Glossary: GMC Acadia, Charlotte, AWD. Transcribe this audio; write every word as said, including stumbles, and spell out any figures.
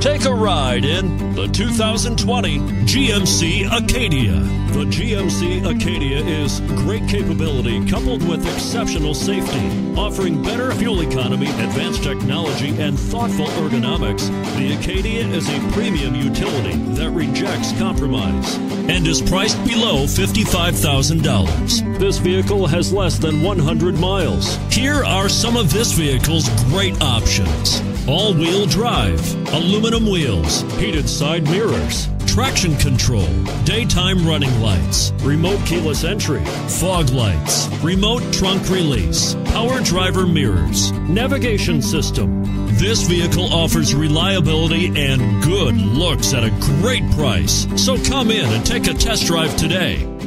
Take a ride in the two thousand twenty G M C Acadia. The G M C Acadia is great capability coupled with exceptional safety, offering better fuel economy, advanced technology, and thoughtful ergonomics. The Acadia is a premium utility that rejects compromise and is priced below fifty-five thousand dollars. This vehicle has less than one hundred miles. Here are some of this vehicle's great options: all-wheel drive, aluminum wheels, heated side mirrors, traction control, daytime running lights, remote keyless entry, fog lights, remote trunk release, power driver mirrors, navigation system. This vehicle offers reliability and good looks at a great price. So come in and take a test drive today.